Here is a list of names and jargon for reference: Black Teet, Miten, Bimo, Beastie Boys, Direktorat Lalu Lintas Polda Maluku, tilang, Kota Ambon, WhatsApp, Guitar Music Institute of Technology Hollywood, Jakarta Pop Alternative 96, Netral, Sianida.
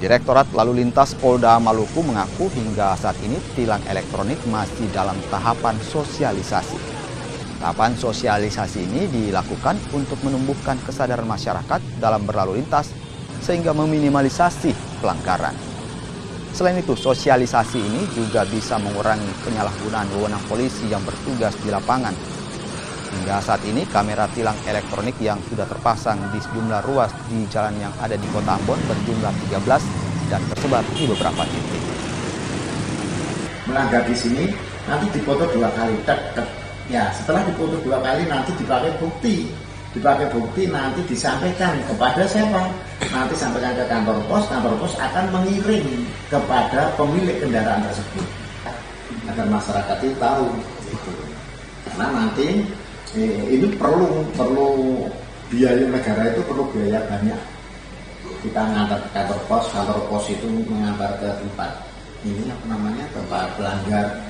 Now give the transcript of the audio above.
Direktorat Lalu Lintas Polda Maluku mengaku hingga saat ini tilang elektronik masih dalam tahapan sosialisasi. Tahapan sosialisasi ini dilakukan untuk menumbuhkan kesadaran masyarakat dalam berlalu lintas sehingga meminimalisasi pelanggaran. Selain itu, sosialisasi ini juga bisa mengurangi penyalahgunaan wewenang polisi yang bertugas di lapangan. Hingga saat ini, kamera tilang elektronik yang sudah terpasang di sejumlah ruas di jalan yang ada di Kota Ambon berjumlah 13 dan tersebar di beberapa titik. Melanggar di sini, nanti dipoto 2 kali. Ya, setelah dipoto 2 kali, nanti dipakai bukti. Dipakai bukti nanti disampaikan kepada siapa? Nanti sampaikan ke kantor pos akan mengirim kepada pemilik kendaraan tersebut agar masyarakat itu tahu itu. Karena nanti ini perlu biaya negara itu perlu biaya banyak. Kita ngantar ke kantor pos itu mengantar ke tempat ini apa namanya tempat pelanggar.